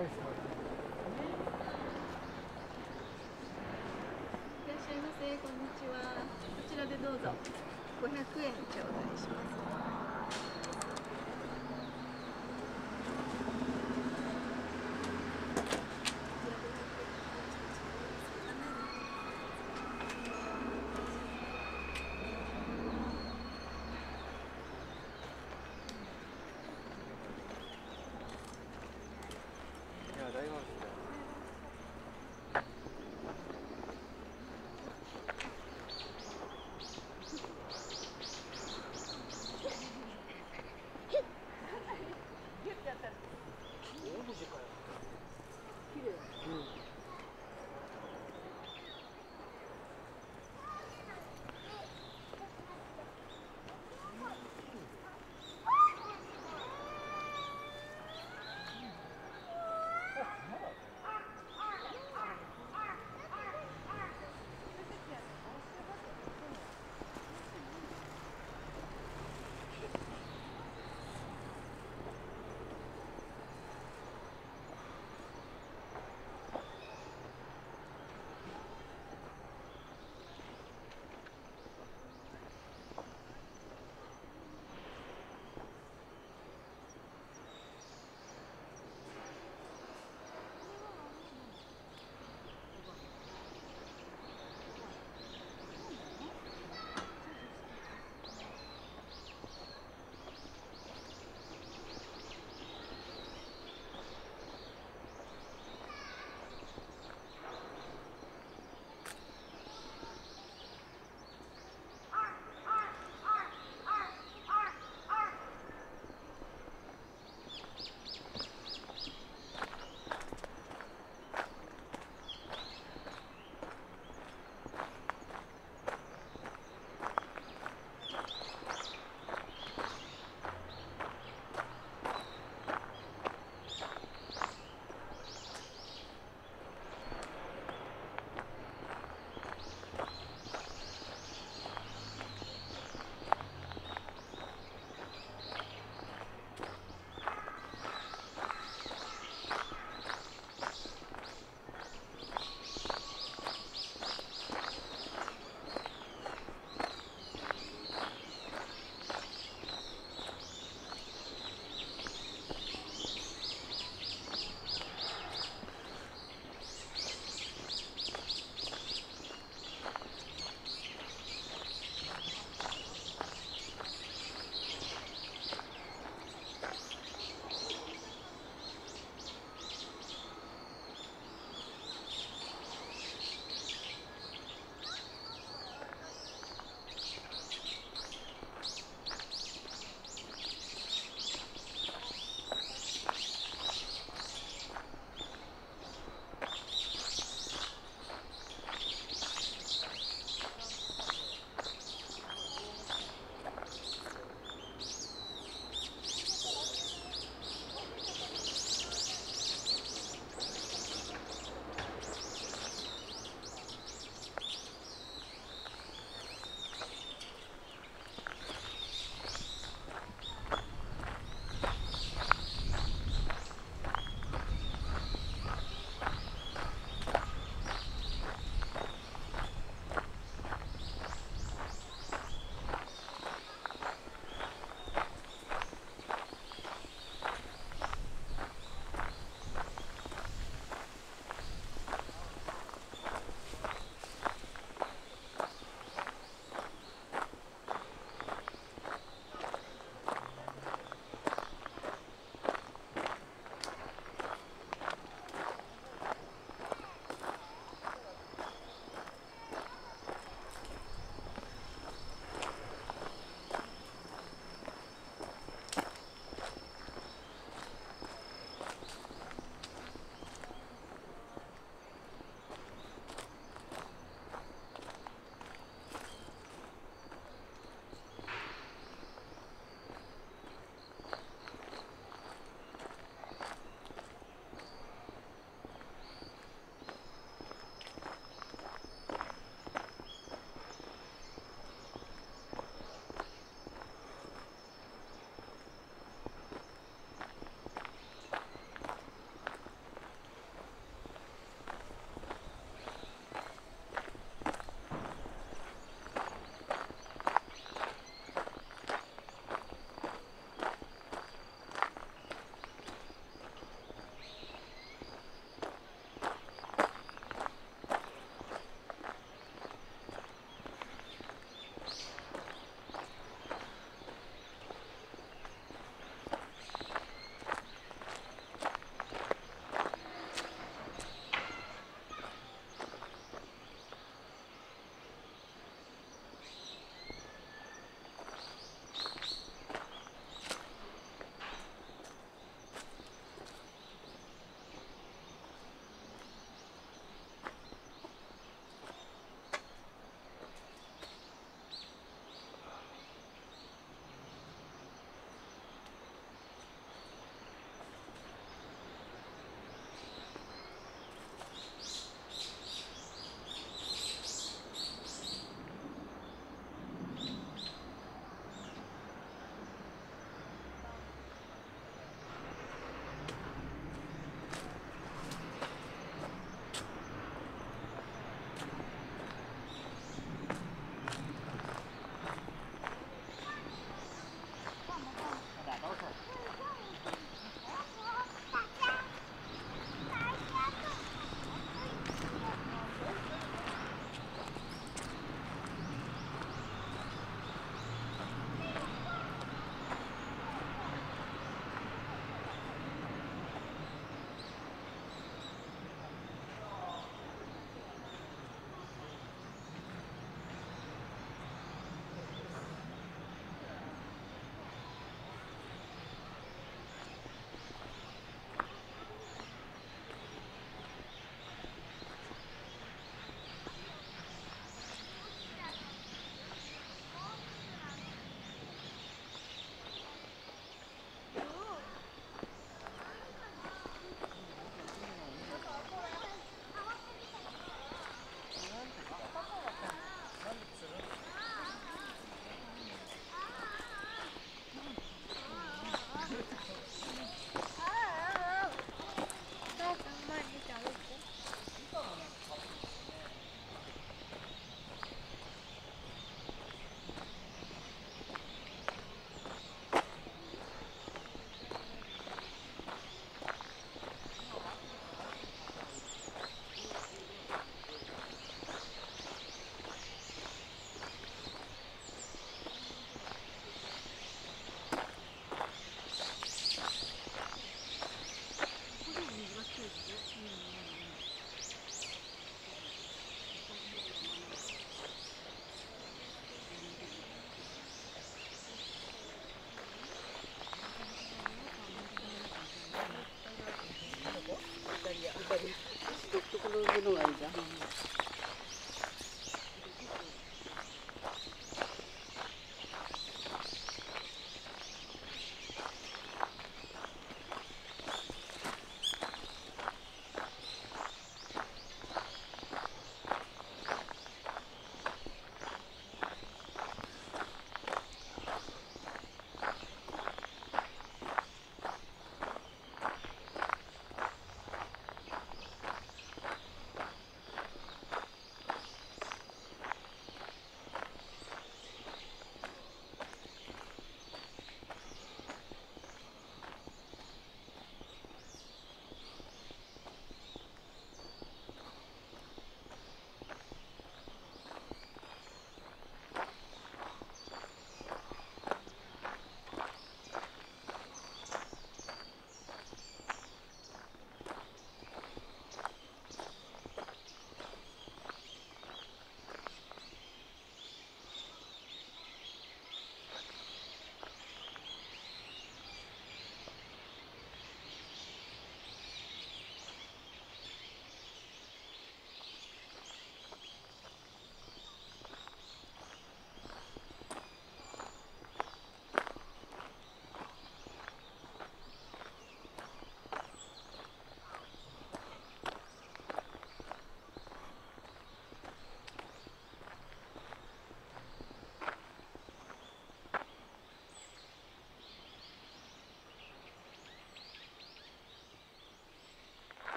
返してもらって。いらっしゃいませ、こんにちは。こちらでどうぞ。500円頂戴します。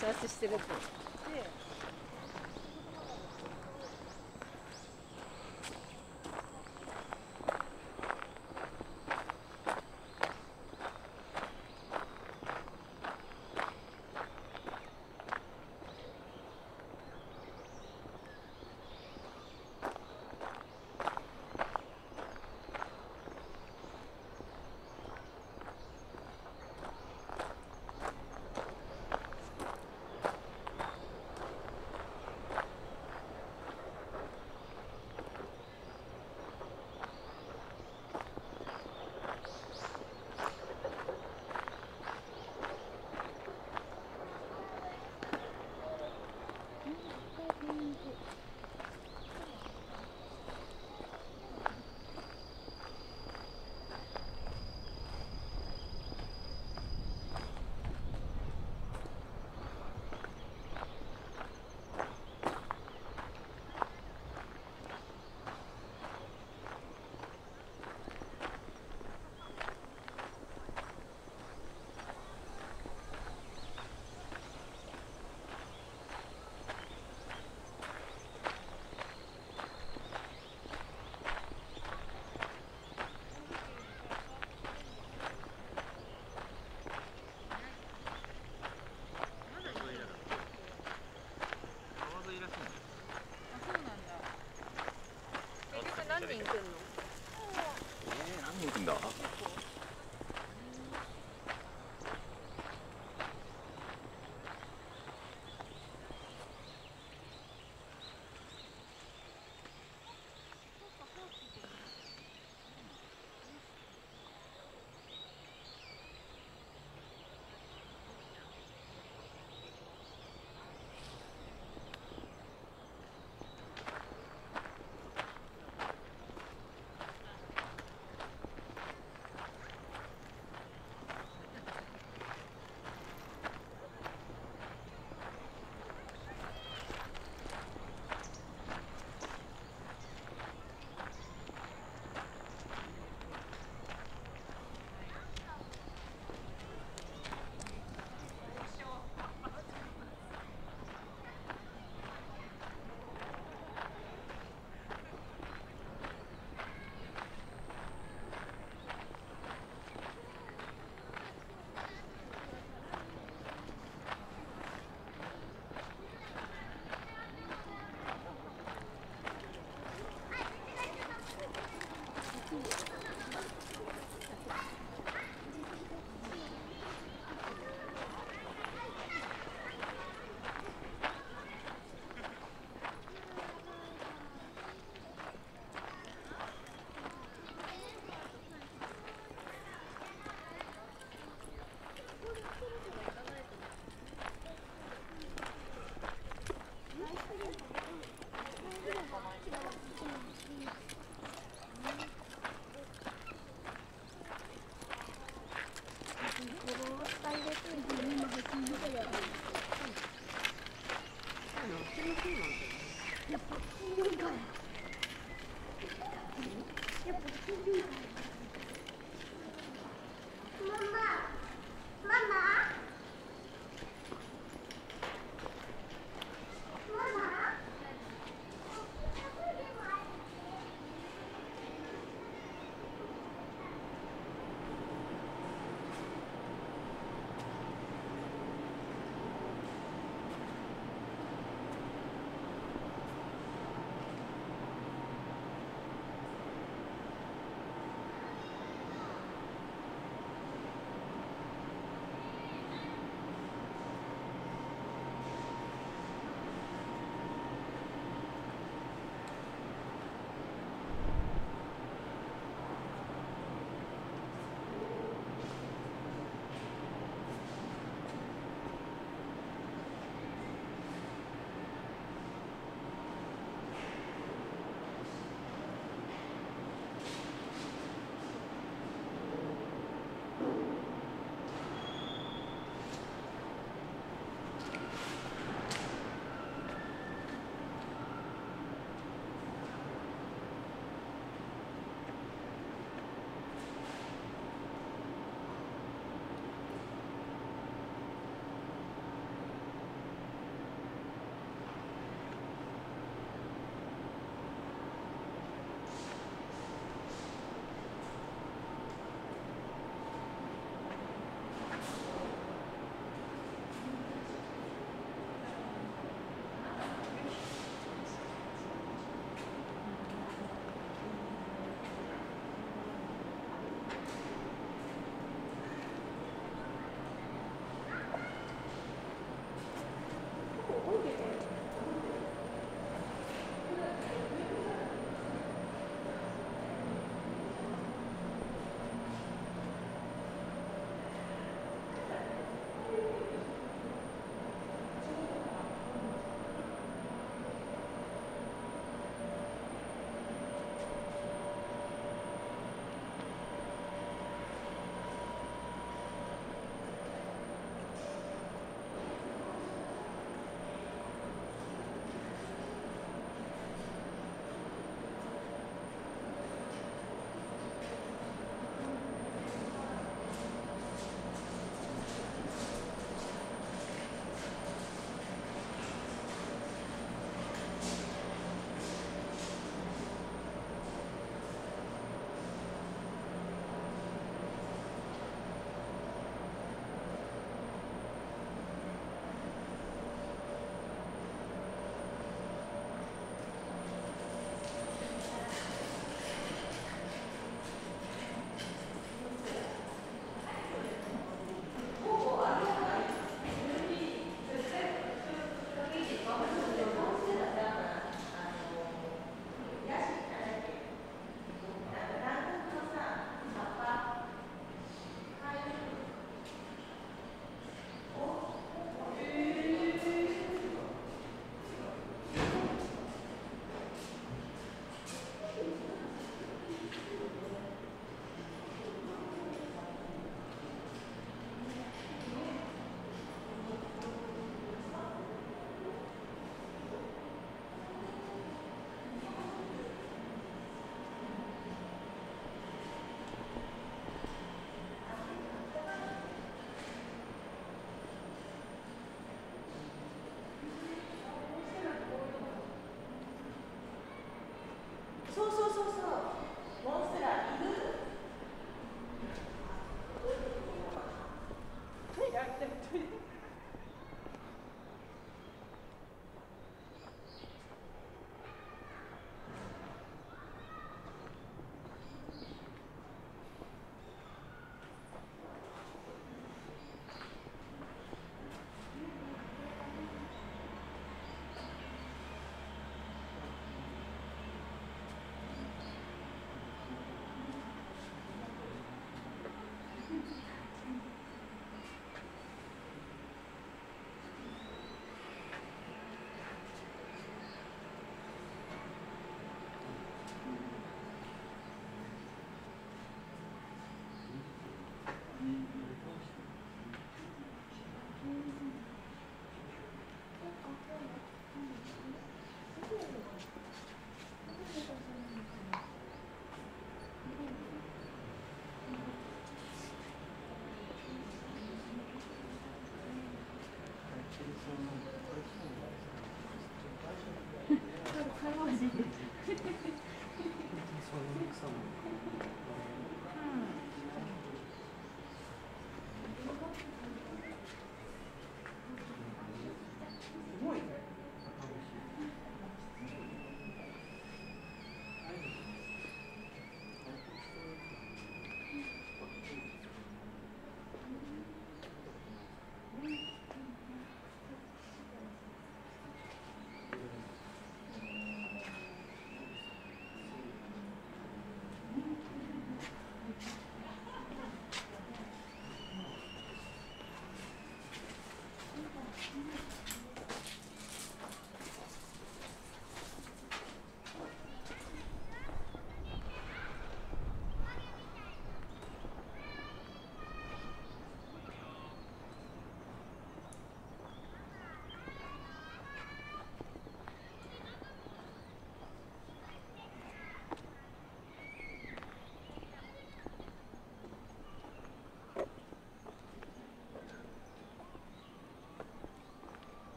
チャーチしてるって。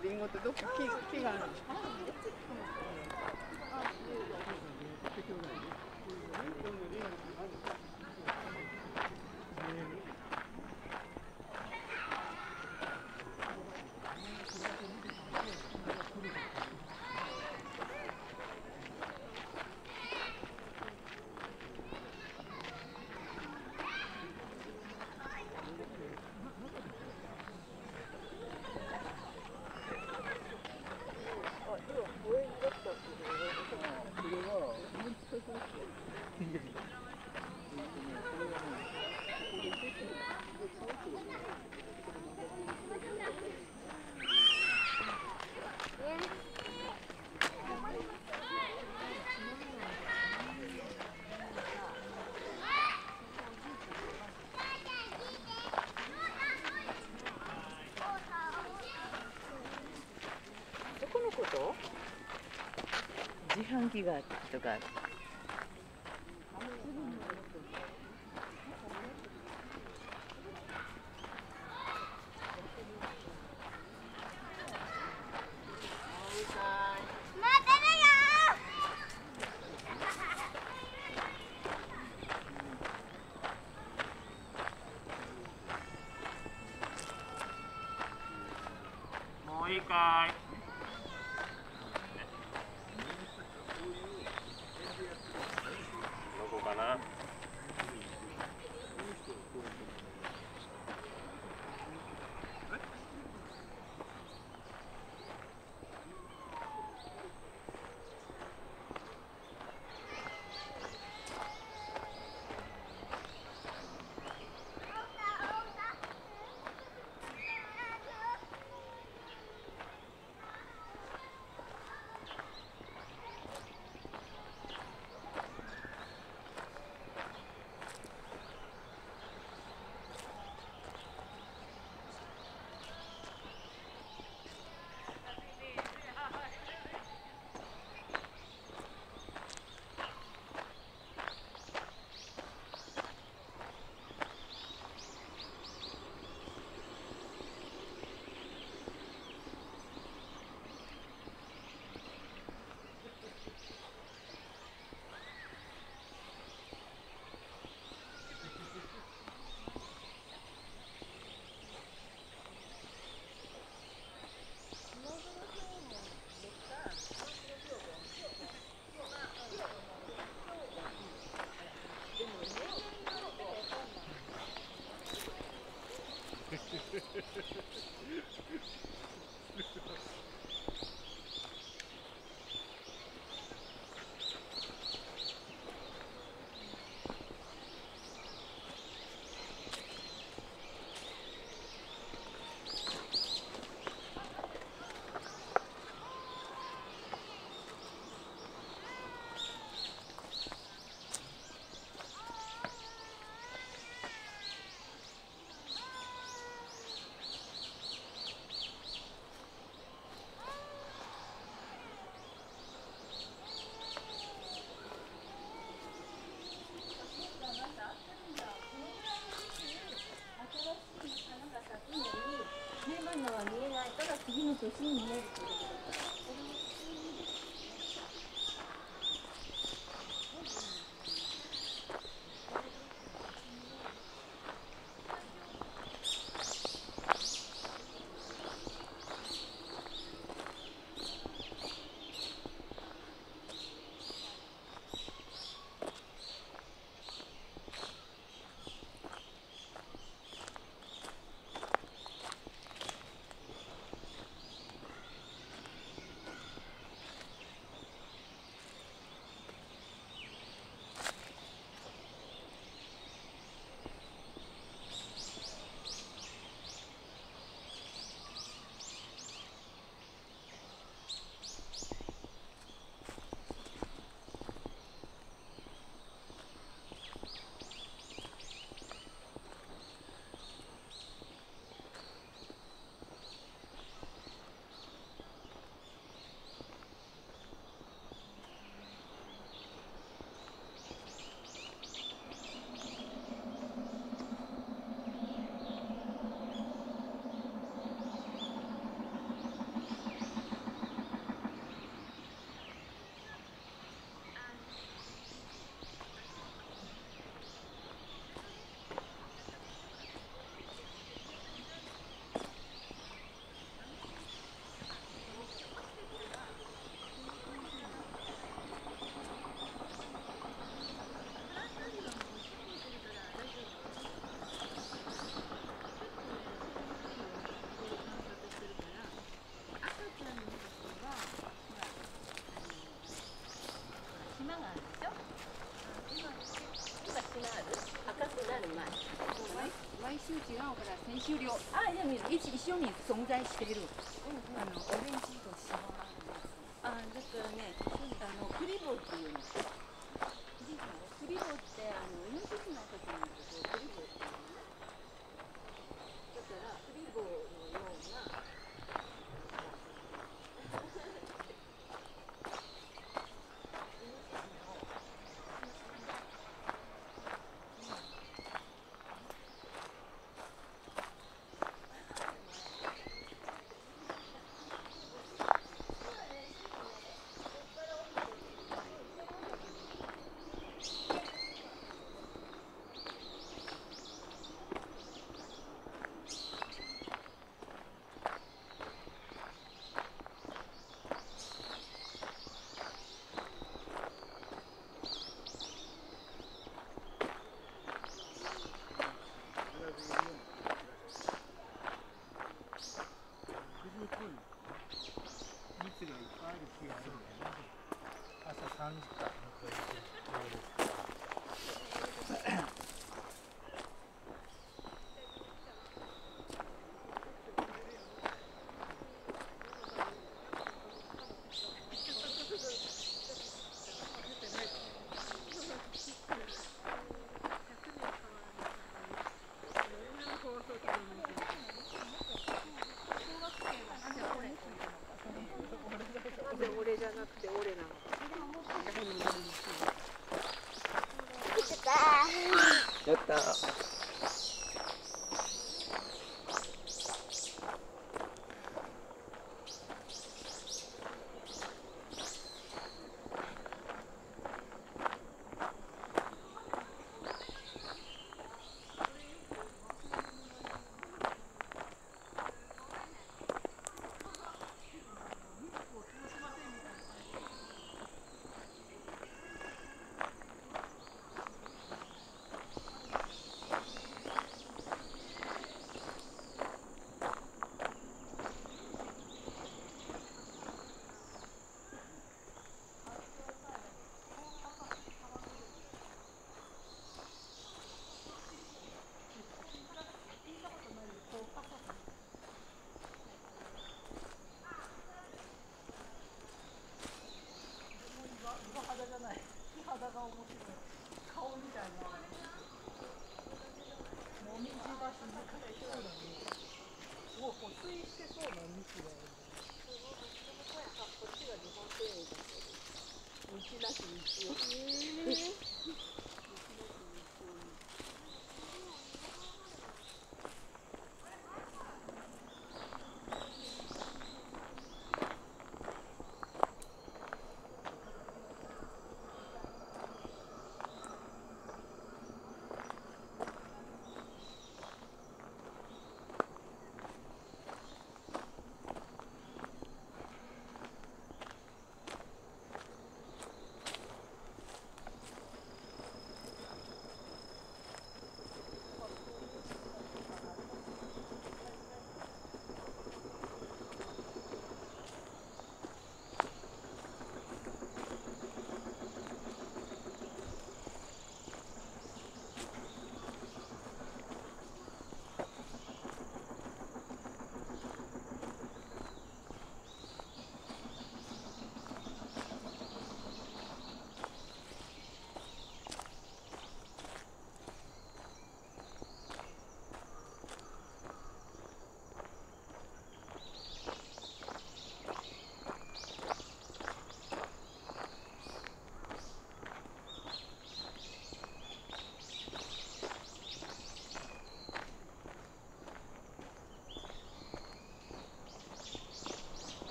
リンゴってどこ木があるんですか？元気がとか。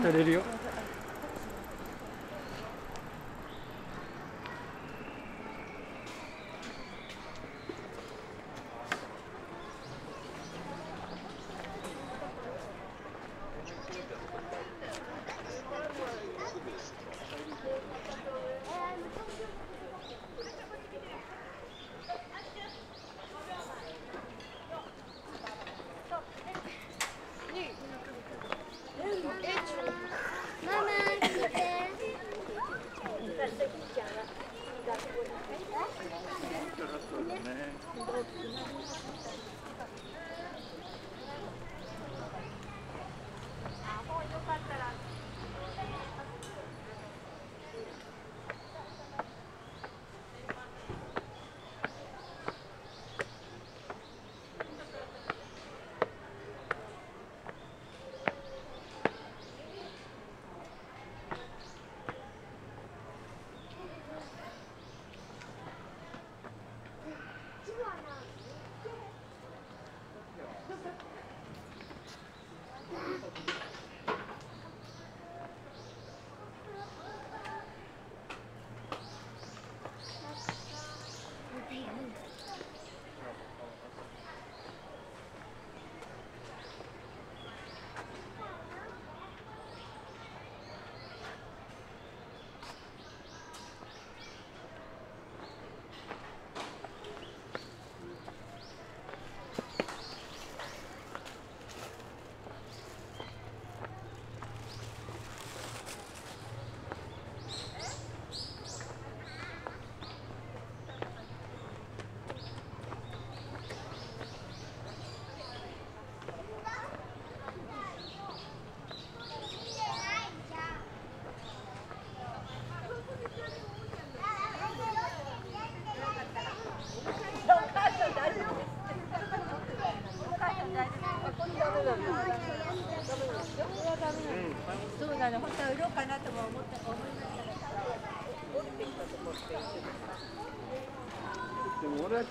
当たれるよ。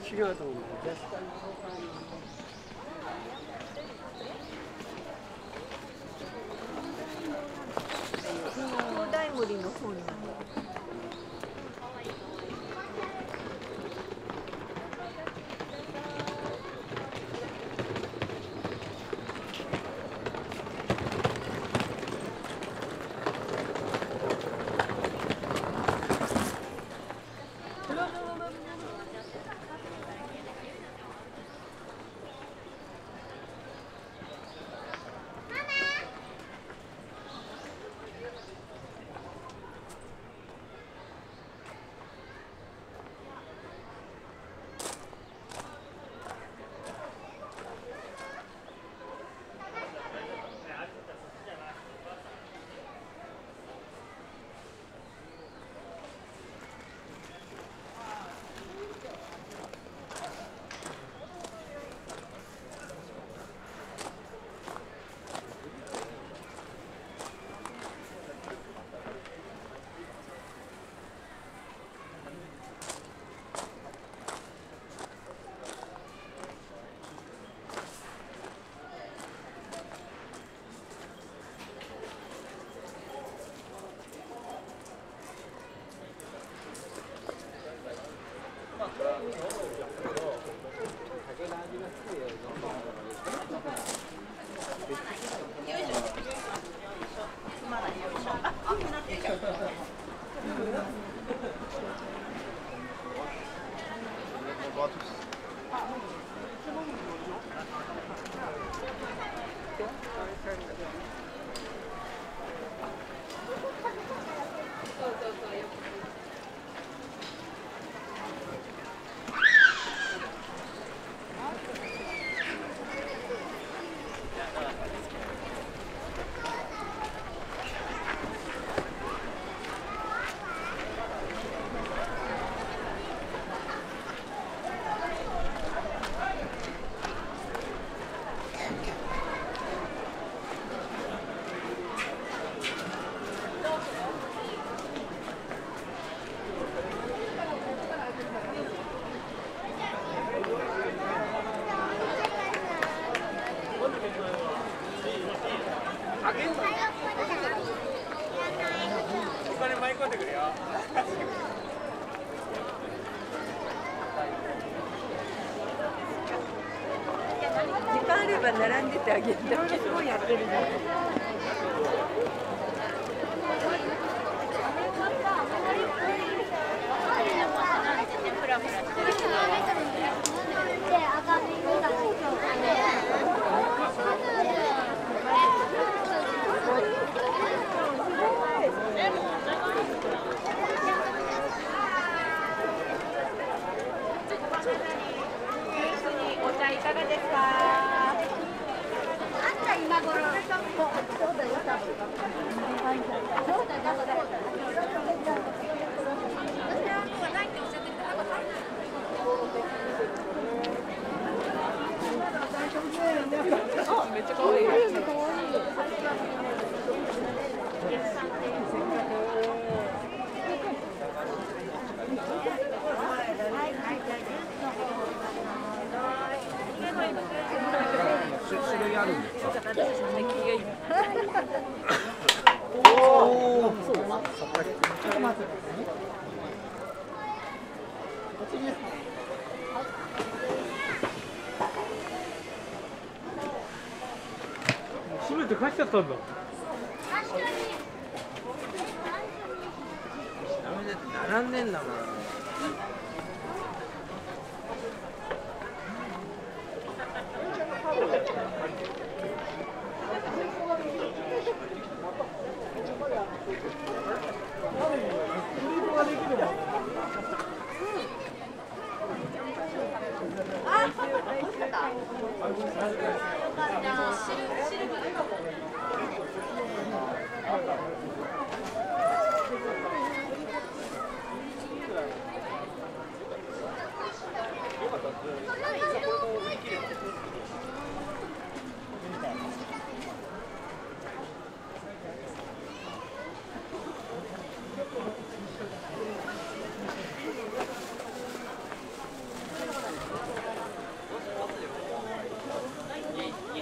違うと思う。東大森の方に。金舞い込んでくるよ。時間あれば並んでてあげるだけ。すごいやってるね。いかがですか？あんた今頃そうだよ。めっちゃ可愛い。全て返しちゃったんだ。並んでんだもん。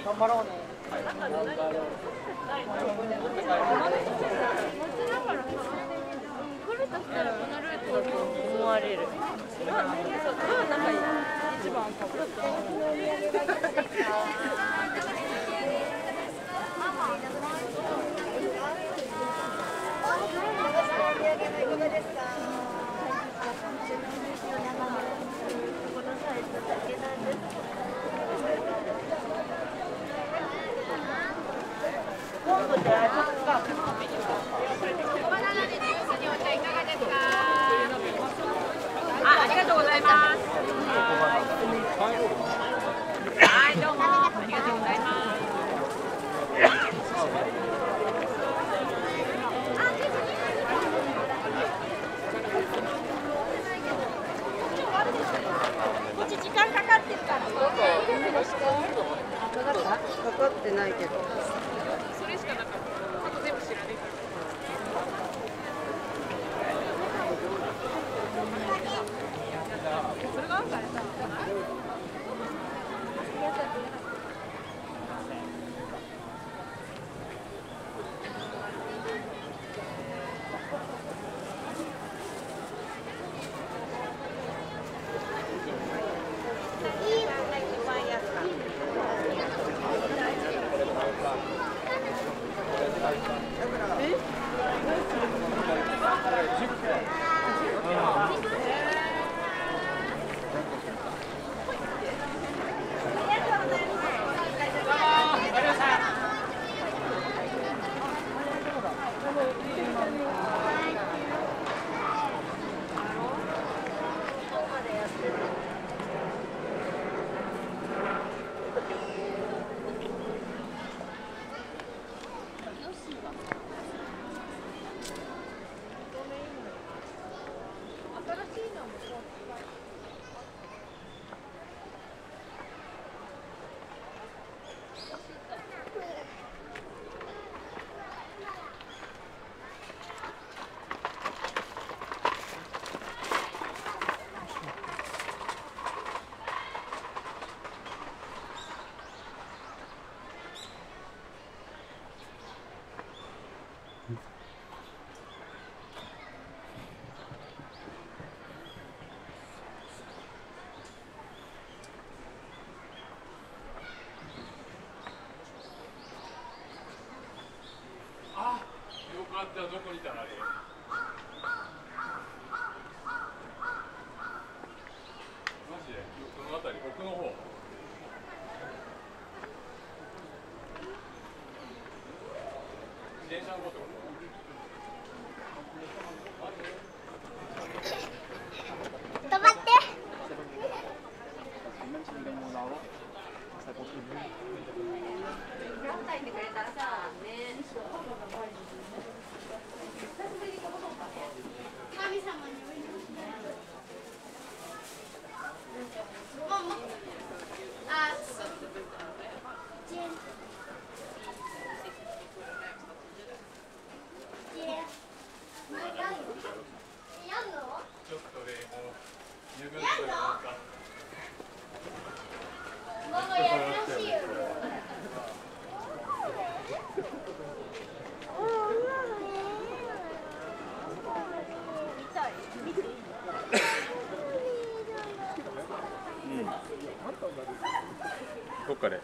頑張ろうね。来るとしたらこのルートだと思われる。一番かぶった。ここからなんです。次お茶いかがですか？ありがとうございます。はい、どうもありがとうございます。こっち時間かかってるから。かかってないけど。あったどこにいたのあれ。マジでこの辺り奥の方。電車のこと。止まって。どっかで。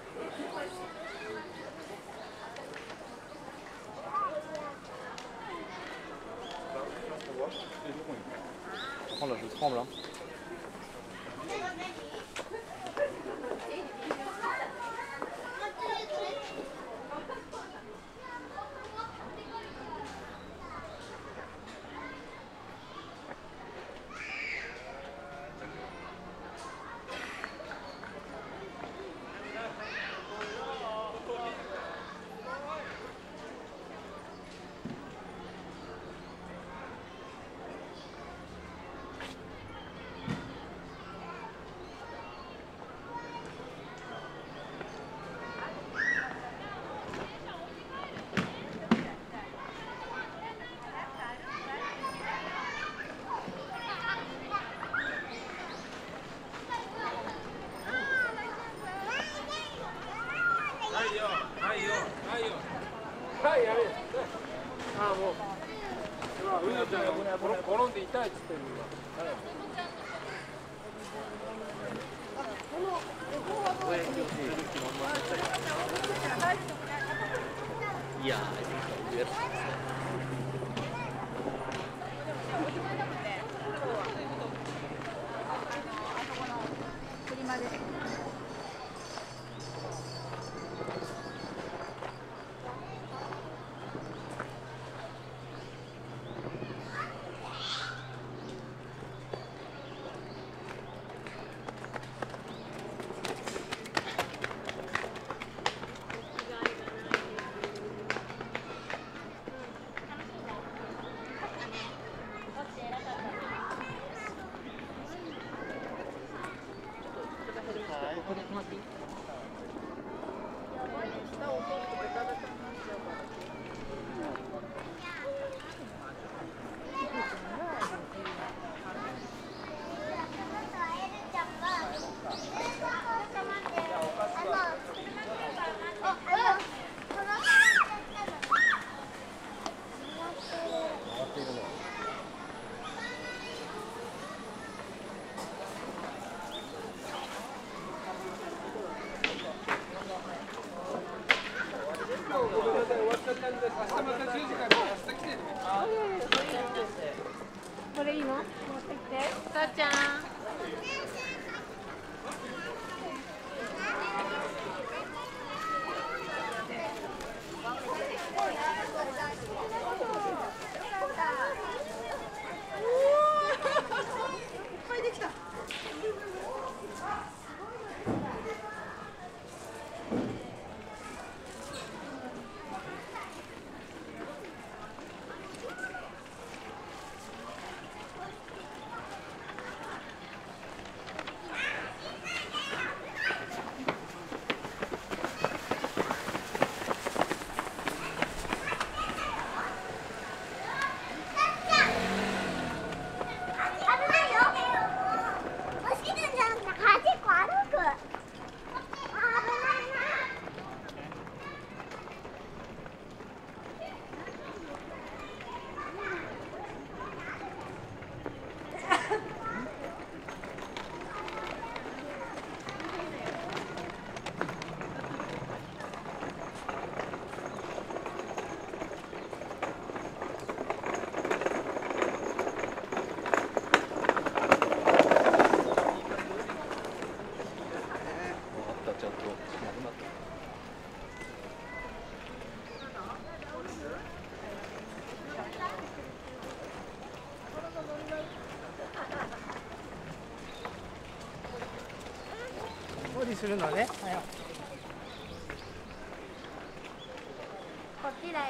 理するのね。はい、こっちだよ。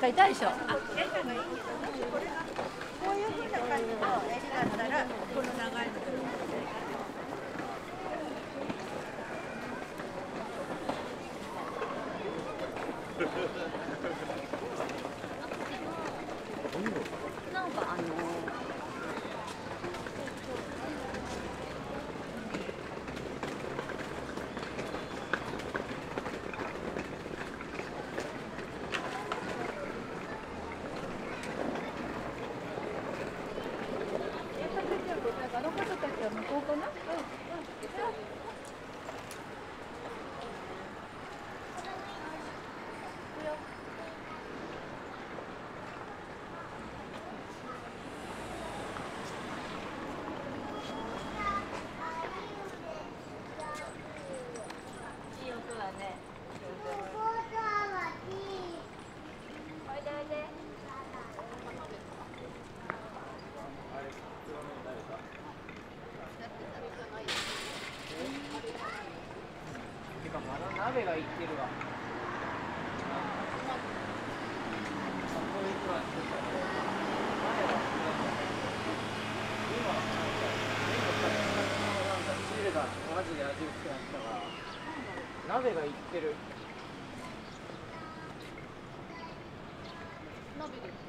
いたでしょ。こういうふうな感じの襟だったらこの長いの。なんか鍋がいってるわ。鍋がいってる。鍋で